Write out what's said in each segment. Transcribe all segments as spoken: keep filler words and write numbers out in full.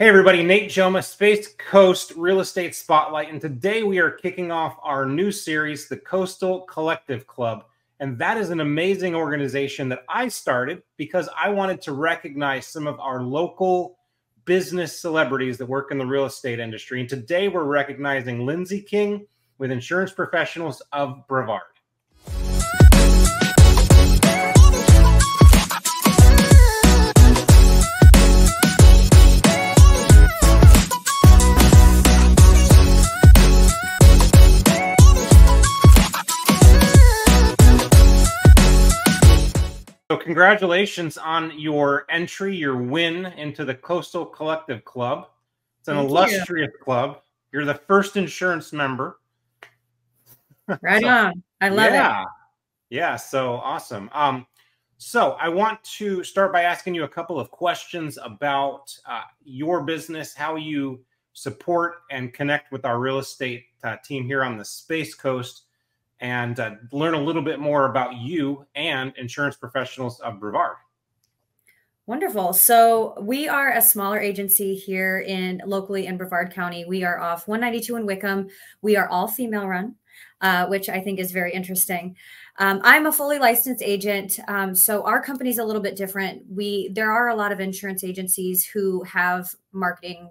Hey everybody, Nate Joma, Space Coast Real Estate Spotlight, and today we are kicking off our new series, The Coastal Collective Club, and that is an amazing organization that I started because I wanted to recognize some of our local business celebrities that work in the real estate industry, and today we're recognizing Lyndsay King with Insurance Professionals of Brevard. So congratulations on your entry, your win into the Coastal Collective Club. It's an Thank illustrious you. club. You're the first insurance member. Right so, on. I love yeah. it. Yeah. So awesome. Um, so I want to start by asking you a couple of questions about uh, your business, how you support and connect with our real estate uh, team here on the Space Coast, and uh, learn a little bit more about you and Insurance Professionals of Brevard. Wonderful. So we are a smaller agency here in locally in Brevard County. We are off one ninety-two in Wickham. We are all female run, uh, which I think is very interesting. Um, I'm a fully licensed agent. Um, so our company is a little bit different. We, there are a lot of insurance agencies who have marketing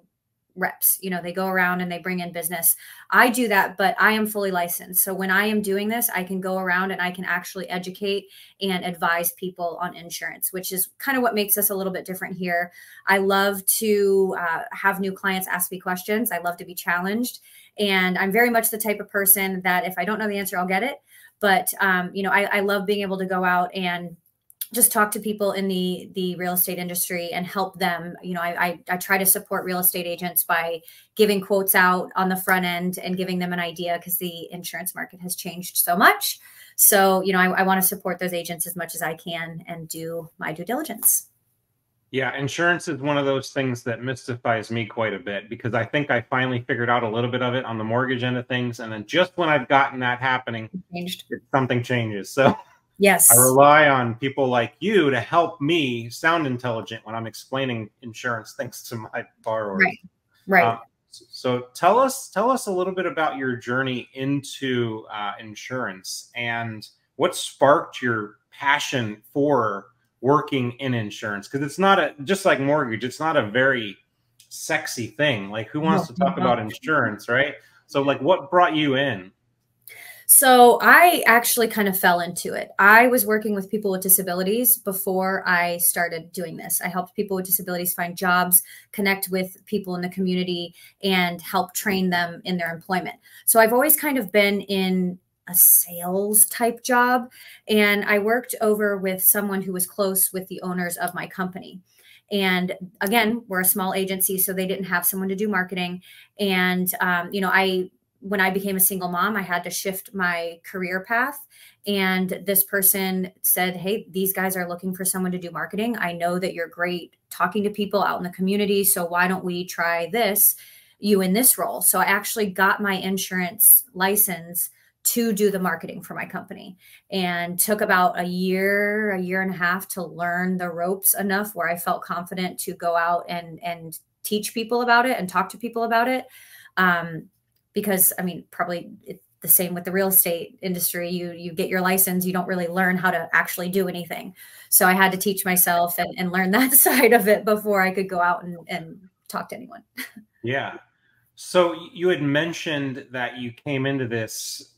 reps, you know, they go around and they bring in business. I do that, but I am fully licensed. So when I am doing this, I can go around and I can actually educate and advise people on insurance, which is kind of what makes us a little bit different here. I love to uh, have new clients ask me questions. I love to be challenged. And I'm very much the type of person that if I don't know the answer, I'll get it. But, um, you know, I, I love being able to go out and just talk to people in the, the real estate industry and help them. You know, I, I, I try to support real estate agents by giving quotes out on the front end and giving them an idea because the insurance market has changed so much. So, you know, I, I want to support those agents as much as I can and do my due diligence. Yeah. Insurance is one of those things that mystifies me quite a bit because I think I finally figured out a little bit of it on the mortgage end of things. And then just when I've gotten that happening, changed. something changes. So yes, I rely on people like you to help me sound intelligent when I'm explaining insurance things to my borrowers. Right, right. Um, so tell us, tell us a little bit about your journey into uh, insurance and what sparked your passion for working in insurance. Because it's not a just like mortgage; it's not a very sexy thing. Like who wants no, to talk no. about insurance, right? So, like, what brought you in? So I actually kind of fell into it. I was working with people with disabilities before I started doing this. I helped people with disabilities find jobs, connect with people in the community, and help train them in their employment. So I've always kind of been in a sales type job. And I worked over with someone who was close with the owners of my company. And again, we're a small agency, so they didn't have someone to do marketing. And, um, you know, I... when I became a single mom, I had to shift my career path. And this person said, hey, these guys are looking for someone to do marketing. I know that you're great talking to people out in the community. So why don't we try this, you in this role? So I actually got my insurance license to do the marketing for my company and took about a year, a year and a half to learn the ropes enough where I felt confident to go out and, and teach people about it and talk to people about it. Um, Because I mean, probably it's the same with the real estate industry. You you get your license, you don't really learn how to actually do anything. So I had to teach myself and, and learn that side of it before I could go out and, and talk to anyone. Yeah. So you had mentioned that you came into this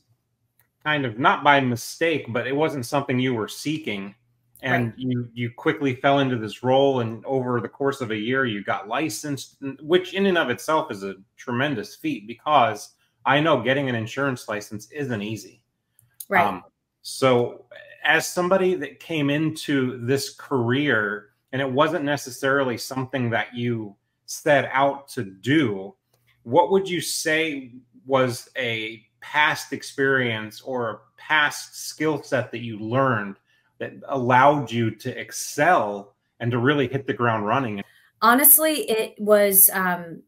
kind of not by mistake, but it wasn't something you were seeking. And right. you you quickly fell into this role, and over the course of a year, you got licensed, which in and of itself is a tremendous feat because I know getting an insurance license isn't easy. Right. Um, so as somebody that came into this career, and it wasn't necessarily something that you set out to do, what would you say was a past experience or a past skill set that you learned that allowed you to excel and to really hit the ground running? Honestly, it was um,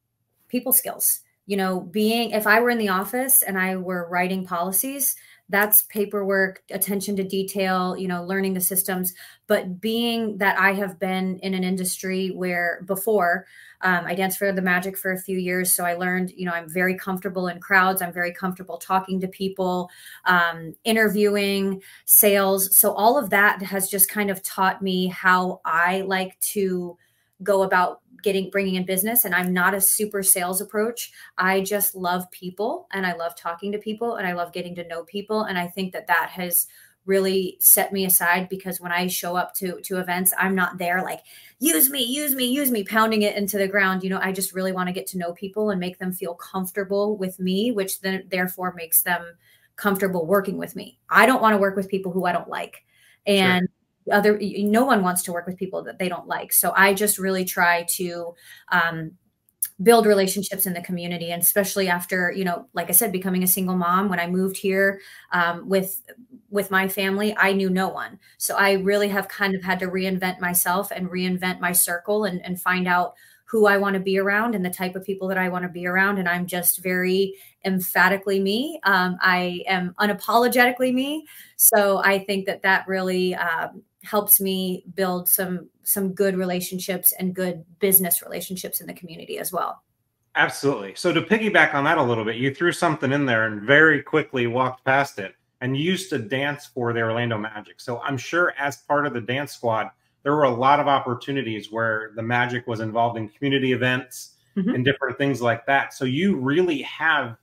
people skills. You know, being, if I were in the office and I were writing policies, that's paperwork, attention to detail, you know, learning the systems. But being that I have been in an industry where before Um, I danced for the Magic for a few years. So I learned, you know, I'm very comfortable in crowds. I'm very comfortable talking to people, um, interviewing, sales. So all of that has just kind of taught me how I like to go about getting, bringing in business. And I'm not a super sales approach. I just love people and I love talking to people and I love getting to know people. And I think that that has really set me aside, because when I show up to, to events, I'm not there like, use me, use me, use me, pounding it into the ground. You know, I just really want to get to know people and make them feel comfortable with me, which then therefore makes them comfortable working with me. I don't want to work with people who I don't like. And sure. Other, no one wants to work with people that they don't like. So I just really try to um, build relationships in the community. And especially after, you know, like I said, becoming a single mom, when I moved here um, with, with my family, I knew no one. So I really have kind of had to reinvent myself and reinvent my circle and, and find out who I want to be around and the type of people that I want to be around. And I'm just very emphatically me. Um, I am unapologetically me. So I think that that really um, helps me build some, some good relationships and good business relationships in the community as well. Absolutely. So to piggyback on that a little bit, you threw something in there and very quickly walked past it, and you used to dance for the Orlando Magic. So I'm sure as part of the dance squad, there were a lot of opportunities where the Magic was involved in community events mm-hmm. and different things like that. So you really have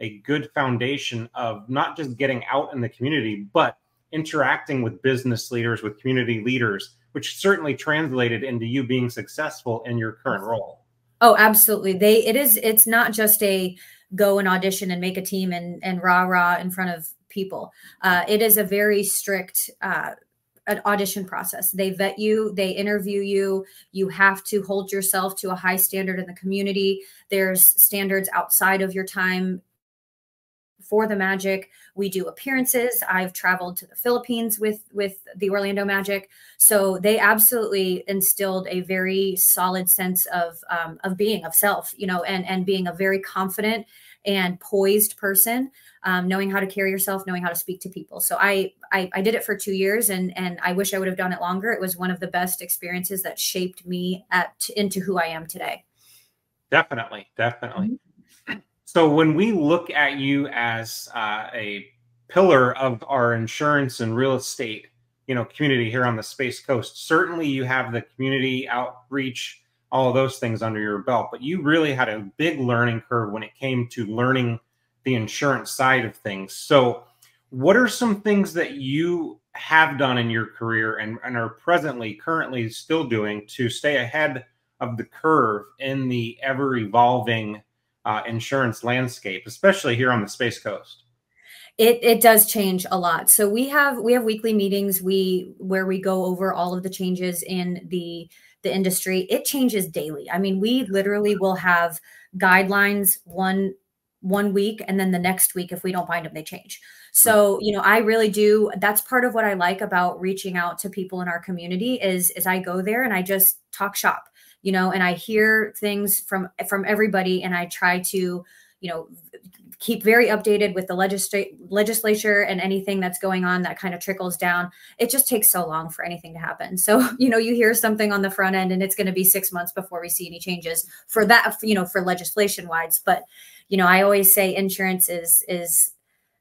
a good foundation of not just getting out in the community, but interacting with business leaders, with community leaders, which certainly translated into you being successful in your current role. Oh, absolutely. They, it is, it's not just a go and audition and make a team and, and rah, rah in front of people. Uh, it is a very strict, uh, an audition process. They vet you, they interview you, you have to hold yourself to a high standard in the community. There's standards outside of your time for the Magic. We do appearances. I've traveled to the Philippines with, with the Orlando Magic. So they absolutely instilled a very solid sense of, um, of being, of self, you know, and, and being a very confident and poised person, um, knowing how to carry yourself, knowing how to speak to people. So I, I, I did it for two years and, and I wish I would have done it longer. It was one of the best experiences that shaped me at, into who I am today. Definitely. Definitely. Mm-hmm. So when we look at you as uh, a pillar of our insurance and real estate, you know, community here on the Space Coast, certainly you have the community outreach, all of those things under your belt, but you really had a big learning curve when it came to learning the insurance side of things. So what are some things that you have done in your career and, and are presently currently still doing to stay ahead of the curve in the ever-evolving Uh, insurance landscape, especially here on the Space Coast? It, it does change a lot. So we have we have weekly meetings we where we go over all of the changes in the the industry. It changes daily. I mean, we literally will have guidelines one one week, and then the next week, if we don't find them, they change. So, you know, I really do. That's part of what I like about reaching out to people in our community is is I go there and I just talk shop. You know, and I hear things from, from everybody, and I try to, you know, keep very updated with the legisl- legislature and anything that's going on that kind of trickles down. It just takes so long for anything to happen. So, you know, you hear something on the front end and it's going to be six months before we see any changes for that, you know, for legislation wise. But, you know, I always say insurance is, is,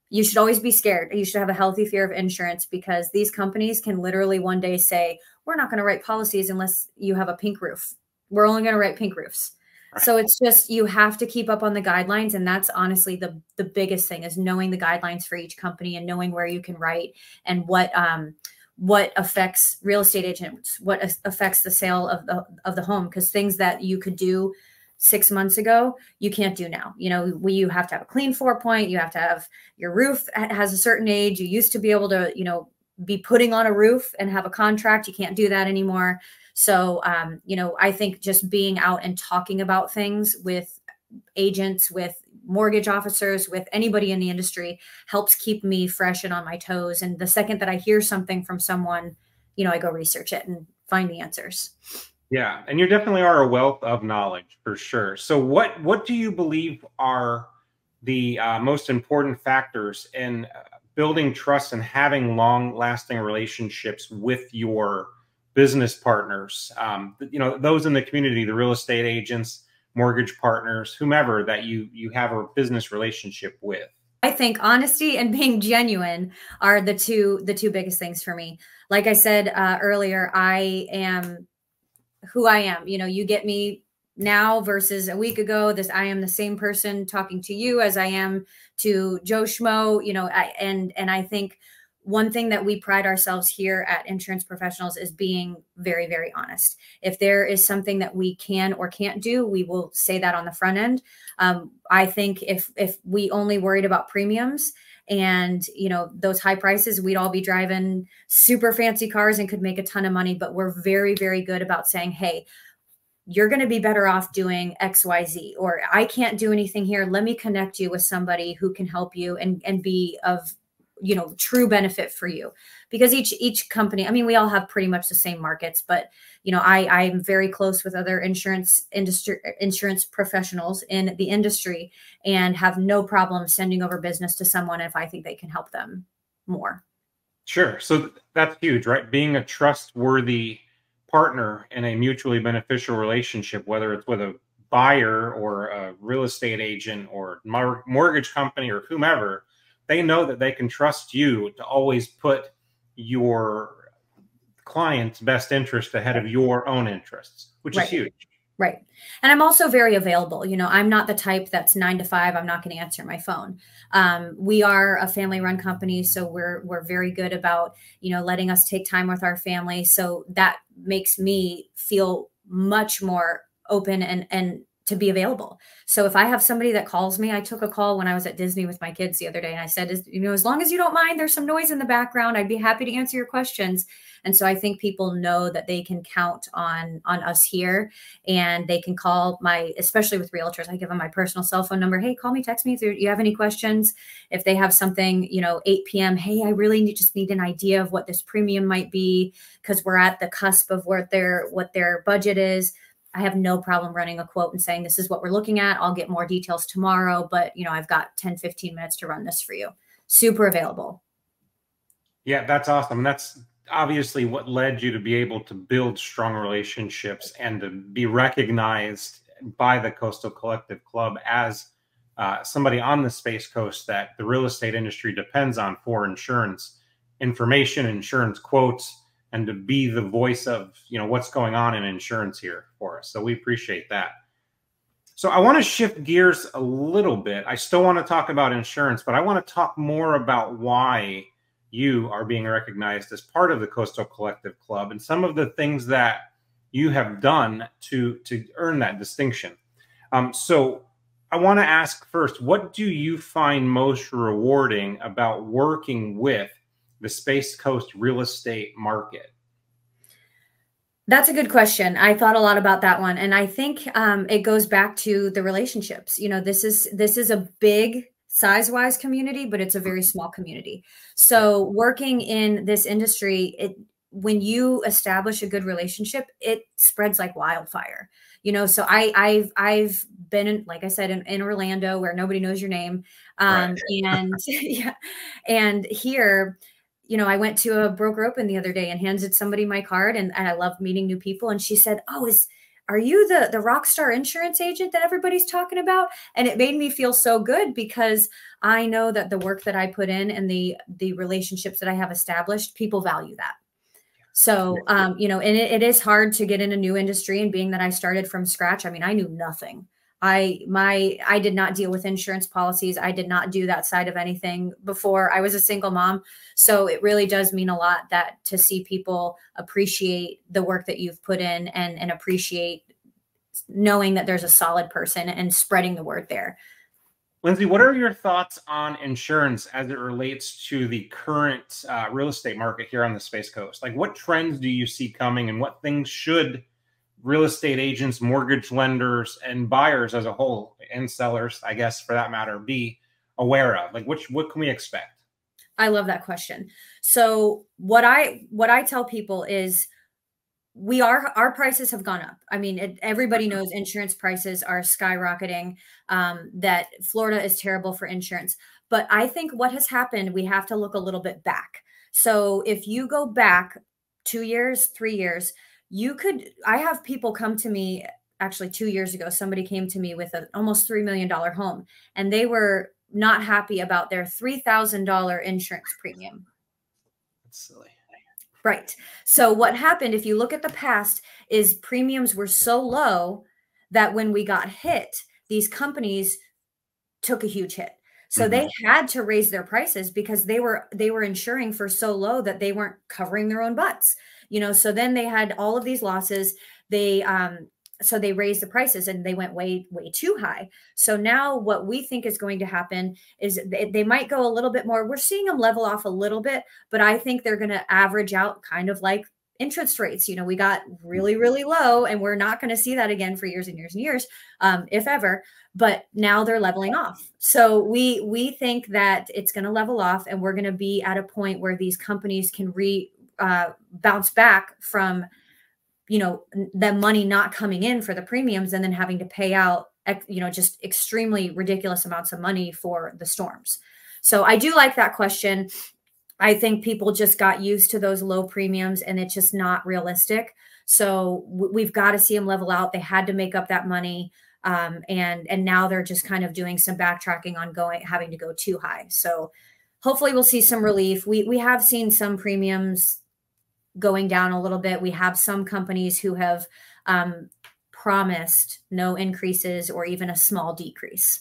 you should always be scared. You should have a healthy fear of insurance, because these companies can literally one day say, we're not going to write policies unless you have a pink roof. We're only going to write pink roofs. Right. So it's just, you have to keep up on the guidelines. And that's honestly the, the biggest thing, is knowing the guidelines for each company and knowing where you can write and what, um, what affects real estate agents, what affects the sale of the, of the home. Cause things that you could do six months ago, you can't do now. You know, we, you have to have a clean four point, you have to have your roof has a certain age. You used to be able to, you know, be putting on a roof and have a contract. You can't do that anymore. So, um, you know, I think just being out and talking about things with agents, with mortgage officers, with anybody in the industry helps keep me fresh and on my toes. And the second that I hear something from someone, you know, I go research it and find the answers. Yeah. And you definitely are a wealth of knowledge for sure. So what, what do you believe are the uh, most important factors in uh, building trust and having long lasting relationships with your business partners, um, you know, those in the community, the real estate agents, mortgage partners, whomever that you you have a business relationship with. I think honesty and being genuine are the two the two biggest things for me. Like I said uh, earlier, I am who I am. You know, you get me now versus a week ago. This I am the same person talking to you as I am to Joe Schmo. You know, I, and and I think one thing that we pride ourselves here at Insurance Professionals is being very, very honest. If there is something that we can or can't do, we will say that on the front end. Um, I think if if we only worried about premiums and you know those high prices, we'd all be driving super fancy cars and could make a ton of money. But we're very, very good about saying, hey, you're going to be better off doing X Y Z, or I can't do anything here. Let me connect you with somebody who can help you and and be of you know, true benefit for you, because each, each company, I mean, we all have pretty much the same markets, but, you know, I, I'm very close with other insurance industry, insurance professionals in the industry and have no problem sending over business to someone if I think they can help them more. Sure. So that's huge, right? Being a trustworthy partner in a mutually beneficial relationship, whether it's with a buyer or a real estate agent or mortgage company or whomever, they know that they can trust you to always put your client's best interest ahead of your own interests, which is huge. Right. And I'm also very available. You know, I'm not the type that's nine to five. I'm not going to answer my phone. Um, we are a family run company. So we're, we're very good about, you know, letting us take time with our family. So that makes me feel much more open and, and, to be available. So if I have somebody that calls me, I took a call when I was at Disney with my kids the other day. And I said, you know, as long as you don't mind, there's some noise in the background, I'd be happy to answer your questions. And so I think people know that they can count on, on us here, and they can call my, especially with realtors, I give them my personal cell phone number. Hey, call me, text me if you have any questions. If they have something, you know, eight P M Hey, I really need, just need an idea of what this premium might be, because we're at the cusp of what their, what their budget is. I have no problem running a quote and saying, this is what we're looking at. I'll get more details tomorrow, but you know, I've got ten, fifteen minutes to run this for you. Super available. Yeah, that's awesome. That's obviously what led you to be able to build strong relationships and to be recognized by the Coastal Collective Club as uh, somebody on the Space Coast that the real estate industry depends on for insurance information, insurance quotes, and to be the voice of, you know, what's going on in insurance here for us. So we appreciate that. So I want to shift gears a little bit. I still want to talk about insurance, but I want to talk more about why you are being recognized as part of the Coastal Collective Club and some of the things that you have done to, to earn that distinction. Um, so I want to ask first, what do you find most rewarding about working with the Space Coast real estate market? That's a good question. I thought a lot about that one. And I think um, it goes back to the relationships. You know, this is, this is a big size-wise community, but it's a very small community. So working in this industry, it, when you establish a good relationship, it spreads like wildfire. You know, so I, I've, I've been in, like I said, in, in Orlando where nobody knows your name. Um, right. And yeah, and here, you know, I went to a broker open the other day and handed somebody my card, and, and I love meeting new people. And she said, oh, is, are you the, the rock star insurance agent that everybody's talking about? And it made me feel so good, because I know that the work that I put in and the, the relationships that I have established, people value that. So, um, you know, and it, it is hard to get in a new industry, and being that I started from scratch, I mean, I knew nothing. I, my, I did not deal with insurance policies. I did not do that side of anything before. I was a single mom. So it really does mean a lot that to see people appreciate the work that you've put in, and, and appreciate knowing that there's a solid person and spreading the word there. Lyndsay, what are your thoughts on insurance as it relates to the current uh, real estate market here on the Space Coast? Like, what trends do you see coming, and what things should real estate agents, mortgage lenders, and buyers as a whole, and sellers, I guess, for that matter, be aware of? Like, which, what can we expect? I love that question. So what I, what I tell people is, we are, our prices have gone up. I mean, it, everybody knows insurance prices are skyrocketing, um, that Florida is terrible for insurance. But I think what has happened, we have to look a little bit back. So if you go back two years, three years, you could, I have people come to me, actually two years ago, somebody came to me with an almost three million dollars home, and they were not happy about their three thousand dollars insurance premium. That's silly. Right. So what happened, if you look at the past, is premiums were so low that when we got hit, these companies took a huge hit. So mm-hmm. they had to raise their prices because they were, they were insuring for so low that they weren't covering their own butts, you know? So then they had all of these losses. They, um, so they raised the prices and they went way, way too high. So now what we think is going to happen is they, they might go a little bit more. We're seeing them level off a little bit, but I think they're going to average out kind of like interest rates. You know, we got really, really low, and we're not going to see that again for years and years and years, um, if ever. But now they're leveling off. So we we think that it's going to level off, and we're going to be at a point where these companies can re uh, bounce back from, you know, the money not coming in for the premiums and then having to pay out, you know, just extremely ridiculous amounts of money for the storms. So I do like that question. I think people just got used to those low premiums, and it's just not realistic. So we've got to see them level out. They had to make up that money. Um, and, and now they're just kind of doing some backtracking on going, having to go too high. So hopefully we'll see some relief. We, we have seen some premiums going down a little bit. We have some companies who have um, promised no increases or even a small decrease.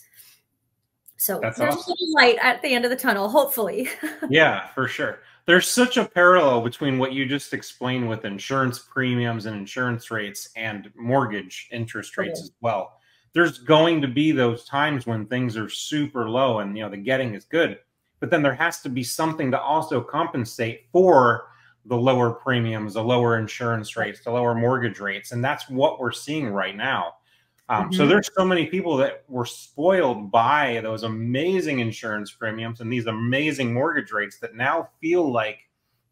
So that's there's awesome. A light at the end of the tunnel, hopefully. Yeah, for sure. There's such a parallel between what you just explained with insurance premiums and insurance rates and mortgage interest rates okay. as well. There's going to be those times when things are super low and, you know, the getting is good, but then there has to be something to also compensate for the lower premiums, the lower insurance rates, the lower mortgage rates. And that's what we're seeing right now. Um, mm-hmm. So there's so many people that were spoiled by those amazing insurance premiums and these amazing mortgage rates that now feel like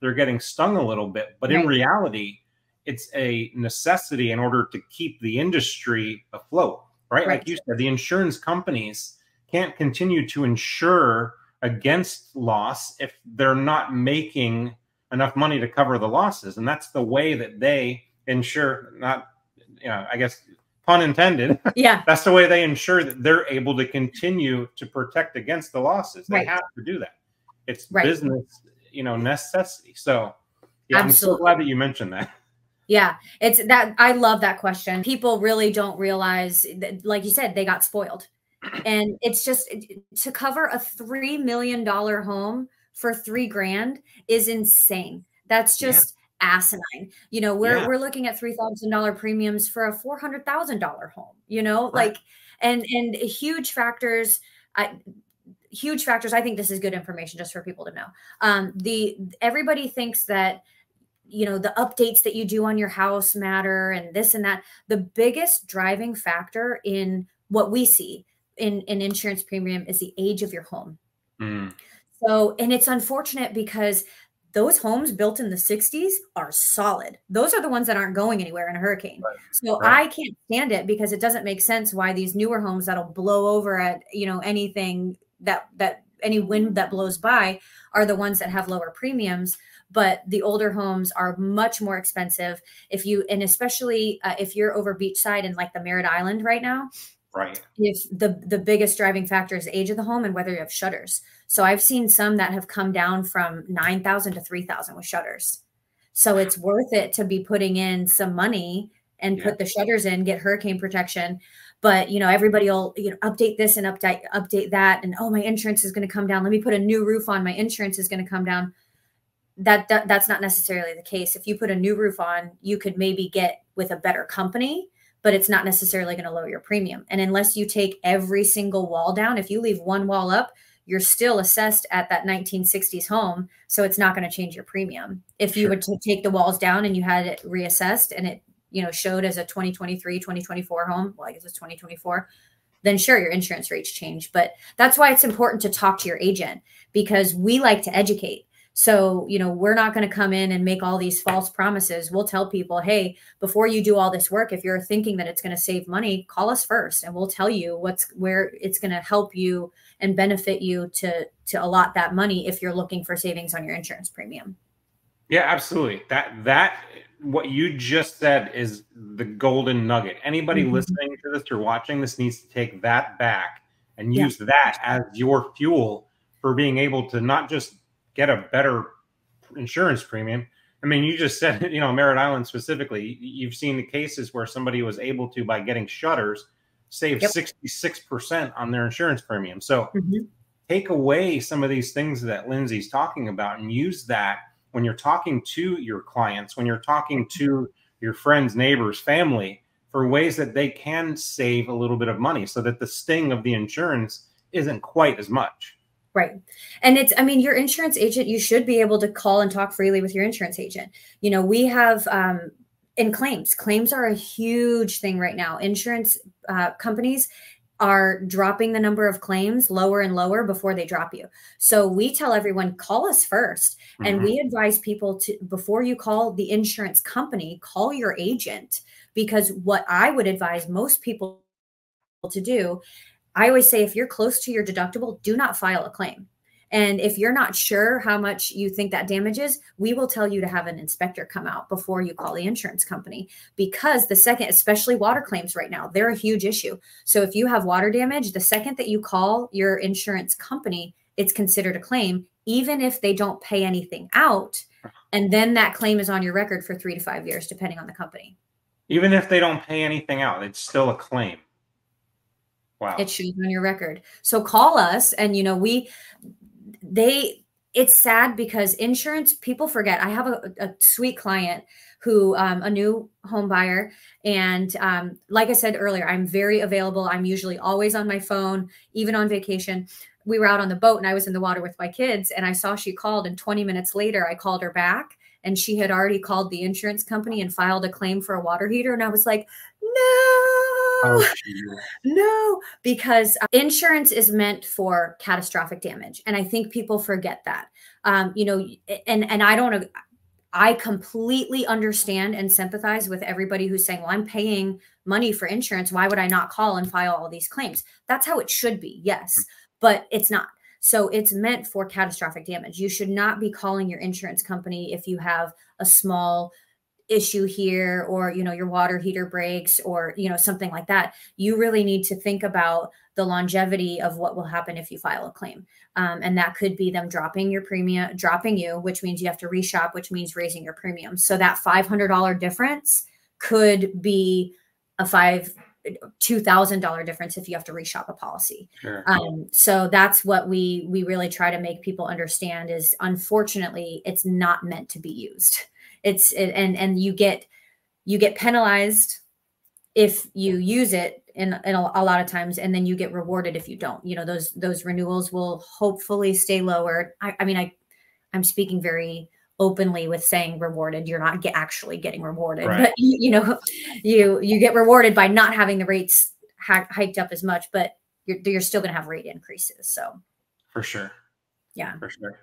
they're getting stung a little bit. But right. in reality, it's a necessity in order to keep the industry afloat, right? right? Like you said, the insurance companies can't continue to insure against loss if they're not making enough money to cover the losses. And that's the way that they insure, not, you know, I guess... pun intended. Yeah. That's the way they ensure that they're able to continue to protect against the losses. They right. have to do that. It's right. business, you know, necessity. So yeah, absolutely. I'm so glad that you mentioned that. Yeah. It's that. I love that question. People really don't realize that, like you said, they got spoiled, and it's just to cover a three million dollar home for three grand is insane. That's just, yeah. asinine. You know, we're, yeah. we're looking at three thousand dollar premiums for a four hundred thousand dollar home, you know, right. like, and, and huge factors, uh, huge factors. I think this is good information just for people to know. Um, the, everybody thinks that, you know, the updates that you do on your house matter and this and that. The biggest driving factor in what we see in, in insurance premium is the age of your home. Mm. So, and it's unfortunate because those homes built in the sixties are solid. Those are the ones that aren't going anywhere in a hurricane. Right. So right. I can't stand it because it doesn't make sense why these newer homes that'll blow over at, you know, anything that, that any wind that blows by are the ones that have lower premiums, but the older homes are much more expensive. If you, and especially uh, if you're over beachside and like the Merritt Island right now, right. If the, the biggest driving factor is the age of the home and whether you have shutters. So I've seen some that have come down from nine thousand to three thousand with shutters. So it's worth it to be putting in some money and yeah. put the shutters in, get hurricane protection. But, you know, everybody will, you know, update this and update, update that. And, oh, my insurance is going to come down. Let me put a new roof on. My insurance is going to come down. That, that that's not necessarily the case. If you put a new roof on, you could maybe get with a better company, but it's not necessarily going to lower your premium. And unless you take every single wall down, if you leave one wall up, you're still assessed at that nineteen sixties home. So it's not going to change your premium. If you sure. were to take the walls down and you had it reassessed and it, you know, showed as a twenty twenty-three, twenty twenty-four home, well, I guess it's twenty twenty-four, then sure, your insurance rates change. But that's why it's important to talk to your agent, because we like to educate. So, you know, we're not going to come in and make all these false promises. We'll tell people, hey, before you do all this work, if you're thinking that it's going to save money, call us first and we'll tell you what's where it's going to help you and benefit you to, to allot that money if you're looking for savings on your insurance premium. Yeah, absolutely. That that what you just said is the golden nugget. Anybody mm-hmm. listening to this or watching this needs to take that back and yeah. use that as your fuel for being able to not just get a better insurance premium. I mean, you just said, you know, Merritt Island specifically, you've seen the cases where somebody was able to, by getting shutters, save yep. sixty-six percent on their insurance premium. So mm-hmm. take away some of these things that Lindsay's talking about and use that when you're talking to your clients, when you're talking to your friends, neighbors, family, for ways that they can save a little bit of money so that the sting of the insurance isn't quite as much. Right. And it's, I mean, your insurance agent, you should be able to call and talk freely with your insurance agent. You know, we have, um, in claims, claims are a huge thing right now. Insurance uh, companies are dropping the number of claims lower and lower before they drop you. So we tell everyone, call us first. Mm-hmm. And we advise people to, before you call the insurance company, call your agent, because what I would advise most people to do, I always say, if you're close to your deductible, do not file a claim. And if you're not sure how much you think that damage is, we will tell you to have an inspector come out before you call the insurance company, because the second, especially water claims right now, they're a huge issue. So if you have water damage, the second that you call your insurance company, it's considered a claim, even if they don't pay anything out. And then that claim is on your record for three to five years, depending on the company. Even if they don't pay anything out, it's still a claim. Wow. It shows on your record. So call us. And, you know, we... They, it's sad because insurance, people forget. I have a, a sweet client who, um, a new home buyer. And um, like I said earlier, I'm very available. I'm usually always on my phone, even on vacation. We were out on the boat and I was in the water with my kids, and I saw she called, and twenty minutes later, I called her back and she had already called the insurance company and filed a claim for a water heater. And I was like, no. Oh, no, because insurance is meant for catastrophic damage. And I think people forget that, um, you know, and, and I don't, I completely understand and sympathize with everybody who's saying, well, I'm paying money for insurance. Why would I not call and file all these claims? That's how it should be. Yes, but it's not. So it's meant for catastrophic damage. You should not be calling your insurance company if you have a small issue here, or, you know, your water heater breaks, or, you know, something like that. You really need to think about the longevity of what will happen if you file a claim. Um, and that could be them dropping your premium, dropping you, which means you have to reshop, which means raising your premium. So that five hundred dollar difference could be a five, two thousand dollar difference if you have to reshop a policy. Sure. Um, so that's what we, we really try to make people understand is, unfortunately, it's not meant to be used. It's and and you get you get penalized if you use it in, in a, a lot of times, and then you get rewarded if you don't. You know, those those renewals will hopefully stay lower. I, I mean, I I'm speaking very openly with saying rewarded. You're not get, actually getting rewarded, right. But you, you know, you you get rewarded by not having the rates hiked up as much, but you're you're still going to have rate increases. So for sure, yeah, for sure.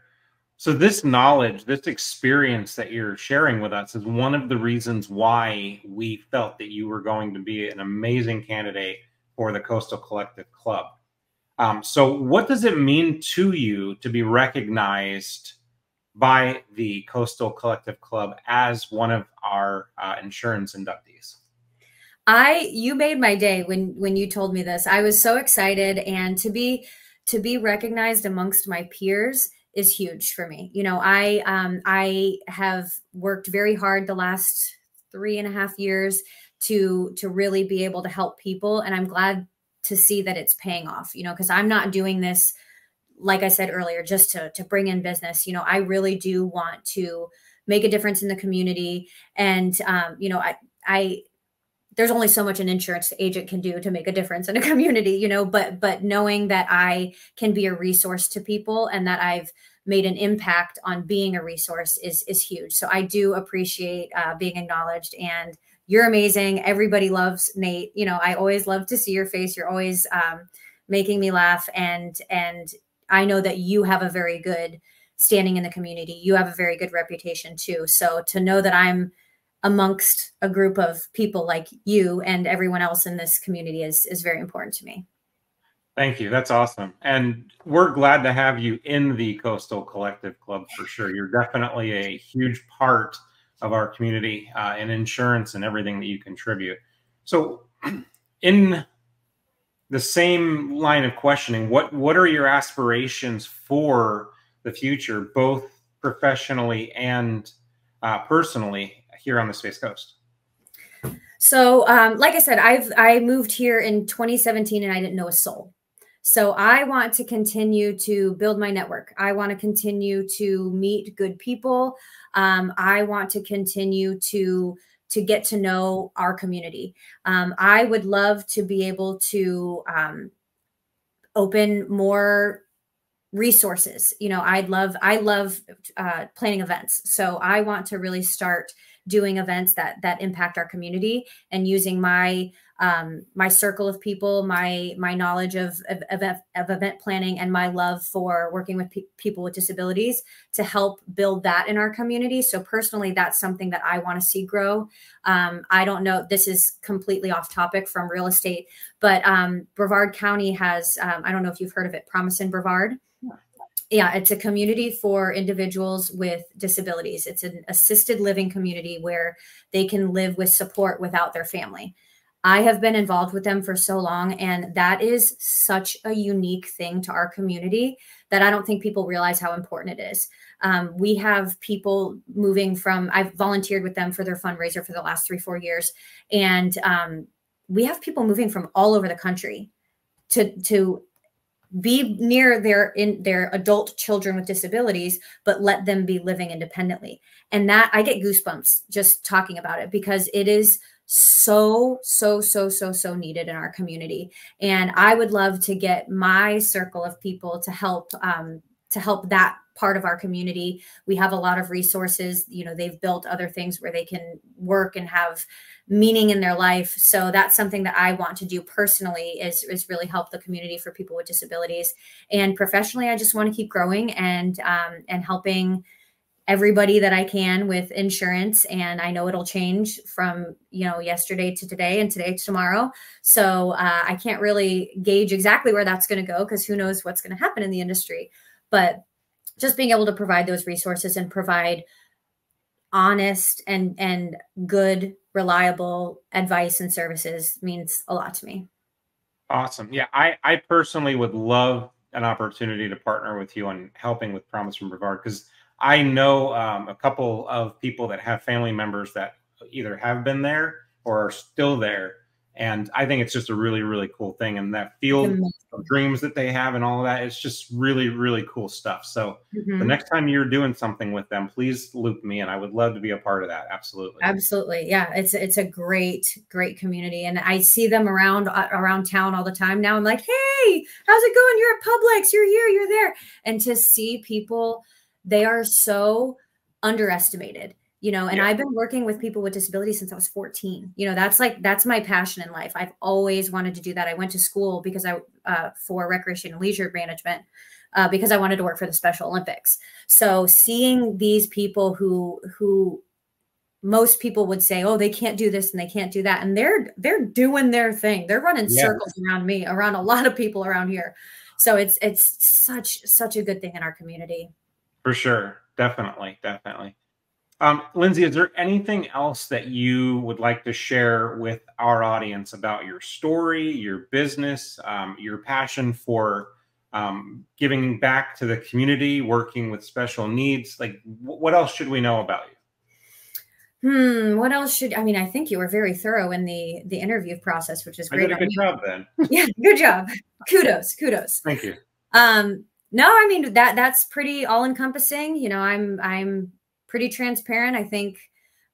So this knowledge, this experience that you're sharing with us is one of the reasons why we felt that you were going to be an amazing candidate for the Coastal Collective Club. Um, so what does it mean to you to be recognized by the Coastal Collective Club as one of our uh, insurance inductees? I, you made my day when, when you told me this. I was so excited, and to be, to be recognized amongst my peers is huge for me. You know, I, um, I have worked very hard the last three and a half years to, to really be able to help people. And I'm glad to see that it's paying off, you know, cause I'm not doing this, like I said earlier, just to, to bring in business. You know, I really do want to make a difference in the community. And, um, you know, I, I, there's only so much an insurance agent can do to make a difference in a community, you know, but, but knowing that I can be a resource to people and that I've made an impact on being a resource is, is huge. So I do appreciate uh, being acknowledged, and you're amazing. Everybody loves Nate. You know, I always love to see your face. You're always um, making me laugh. And, and I know that you have a very good standing in the community. You have a very good reputation too. So to know that I'm amongst a group of people like you and everyone else in this community is, is very important to me. Thank you. That's awesome. And we're glad to have you in the Coastal Collective Club for sure. You're definitely a huge part of our community uh, and insurance and everything that you contribute. So in the same line of questioning, what, what are your aspirations for the future, both professionally and uh, personally here on the Space Coast? So um, like I said, I've, I moved here in twenty seventeen and I didn't know a soul. So I want to continue to build my network. I want to continue to meet good people. Um, I want to continue to, to get to know our community. Um, I would love to be able to um, open more resources. You know, I'd love, I love uh, planning events. So I want to really start doing events that, that impact our community and using my, um, my circle of people, my, my knowledge of, of, of, of event planning and my love for working with pe people with disabilities to help build that in our community. So personally, that's something that I want to see grow. Um, I don't know, this is completely off topic from real estate, but, um, Brevard County has, um, I don't know if you've heard of it, Promise in Brevard. Yeah, it's a community for individuals with disabilities. It's an assisted living community where they can live with support without their family. I have been involved with them for so long, and that is such a unique thing to our community that I don't think people realize how important it is. Um, we have people moving from, I've volunteered with them for their fundraiser for the last three, four years. And um, we have people moving from all over the country to, to be near their in their adult children with disabilities, but let them be living independently. And that I get goosebumps just talking about it because it is so, so, so, so, so needed in our community. And I would love to get my circle of people to help, um, to help that part of our community. We have a lot of resources, you know, they've built other things where they can work and have meaning in their life. So that's something that I want to do personally is, is really help the community for people with disabilities. And professionally, I just want to keep growing and, um, and helping everybody that I can with insurance. And I know it'll change from, you know, yesterday to today and today to tomorrow. So uh, I can't really gauge exactly where that's going to go because who knows what's going to happen in the industry. But just being able to provide those resources and provide honest and, and good, reliable advice and services means a lot to me. Awesome. Yeah. I, I personally would love an opportunity to partner with you on helping with Promise from Brevard, because I know um, a couple of people that have family members that either have been there or are still there. And I think it's just a really, really cool thing. And that field of dreams that they have and all of that, it's just really, really cool stuff. So mm-hmm. the next time you're doing something with them, please loop me in. I would love to be a part of that. Absolutely. Absolutely. Yeah. It's, it's a great, great community. And I see them around, uh, around town all the time now. I'm like, hey, how's it going? You're at Publix. You're here. You're there. And to see people, they are so underestimated. You know, and yeah. I've been working with people with disabilities since I was fourteen. You know, that's like, that's my passion in life. I've always wanted to do that. I went to school because I, uh, for recreation and leisure management, uh, because I wanted to work for the Special Olympics. So seeing these people who, who most people would say, oh, they can't do this and they can't do that. And they're, they're doing their thing. They're running yeah. circles around me, around a lot of people around here. So it's, it's such, such a good thing in our community. For sure. Definitely. Definitely. Um, Lyndsay, is there anything else that you would like to share with our audience about your story, your business, um, your passion for um, giving back to the community, working with special needs? Like, what else should we know about you? Hmm. What else should, I mean, I think you were very thorough in the, the interview process, which is great. I did a good job then. Yeah. Good job. Kudos. Kudos. Thank you. Um, no, I mean, that, that's pretty all encompassing. You know, I'm, I'm, pretty transparent, I think.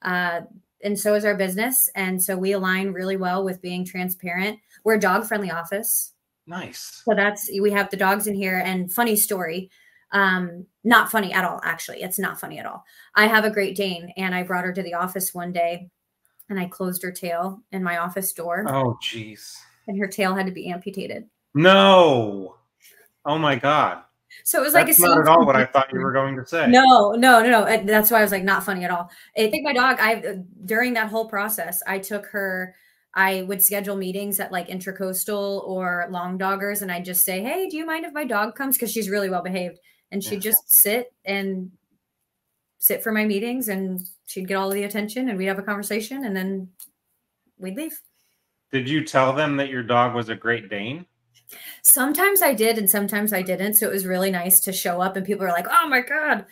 Uh, and so is our business. And so we align really well with being transparent. We're a dog friendly office. Nice. So that's, we have the dogs in here. And funny story, um, not funny at all. Actually, it's not funny at all. I have a Great Dane and I brought her to the office one day and I closed her tail in my office door. Oh, geez. And her tail had to be amputated. No. Oh my God. So it was like, that's a not at all what I thought you were going to say. No, no, no, no. That's why I was like, not funny at all. I think my dog, I, during that whole process, I took her, I would schedule meetings at like Intracoastal or Long Doggers, and I'd just say, hey, do you mind if my dog comes? Because she's really well behaved. And she'd yeah. just sit and sit for my meetings, and she'd get all of the attention, and we'd have a conversation, and then we'd leave. Did you tell them that your dog was a Great Dane? Sometimes I did, and sometimes I didn't. So it was really nice to show up and people are like, oh my God.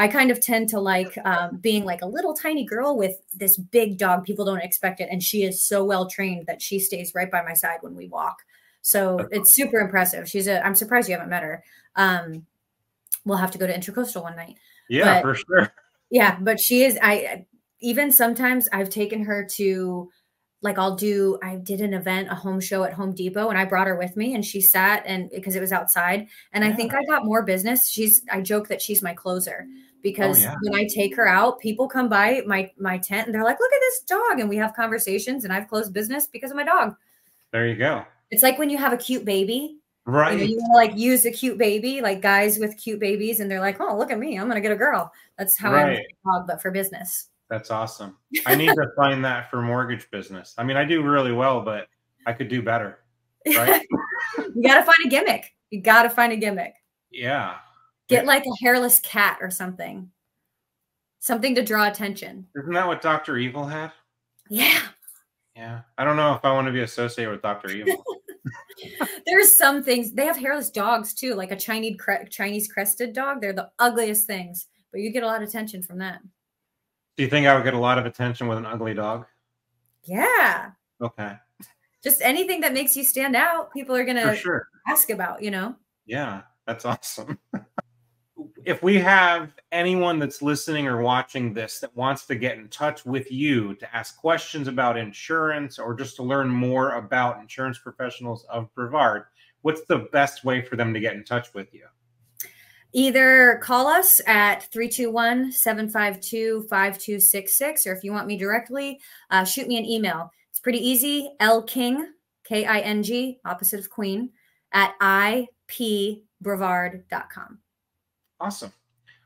I kind of tend to like um, being like a little tiny girl with this big dog. People don't expect it. And she is so well trained that she stays right by my side when we walk. So it's super impressive. She's a, I'm surprised you haven't met her. Um, we'll have to go to Intracoastal one night. Yeah, but, for sure. Yeah. But she is, I, even sometimes I've taken her to, like I'll do, I did an event, a home show at Home Depot, and I brought her with me, and she sat, and because it was outside, and yeah. I think I got more business. She's, I joke that she's my closer, because oh, yeah. when I take her out, people come by my, my tent and they're like, look at this dog. And we have conversations, and I've closed business because of my dog. There you go. It's like when you have a cute baby, right? You, know, you wanna, like use a cute baby, like guys with cute babies. And they're like, oh, look at me. I'm going to get a girl. That's how right. I was a dog, but for business. That's awesome. I need to find that for mortgage business. I mean, I do really well, but I could do better. Right? You got to find a gimmick. You got to find a gimmick. Yeah. Get like a hairless cat or something. Something to draw attention. Isn't that what Doctor Evil had? Yeah. Yeah. I don't know if I want to be associated with Doctor Evil. There's some things. They have hairless dogs too, like a Chinese Chinese crested dog. They're the ugliest things, but you get a lot of attention from that. Do you think I would get a lot of attention with an ugly dog? Yeah. Okay. Just anything that makes you stand out, people are going to sure. ask about, you know? Yeah, that's awesome. If we have anyone that's listening or watching this that wants to get in touch with you to ask questions about insurance or just to learn more about Insurance Professionals of Brevard, what's the best way for them to get in touch with you? Either call us at three two one, seven five two, five two six six, or if you want me directly, uh, shoot me an email. It's pretty easy. L King, K I N G, opposite of queen, at I P brevard dot com. Awesome.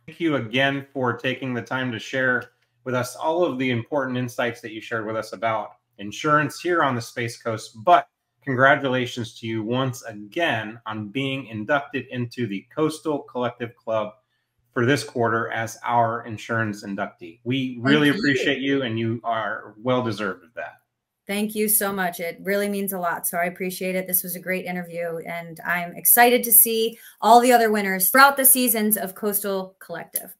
Thank you again for taking the time to share with us all of the important insights that you shared with us about insurance here on the Space Coast. But congratulations to you once again on being inducted into the Coastal Collective Club for this quarter as our insurance inductee. We really Thank appreciate you. you, and you are well deserved of that. Thank you so much. It really means a lot. So I appreciate it. This was a great interview, and I'm excited to see all the other winners throughout the seasons of Coastal Collective.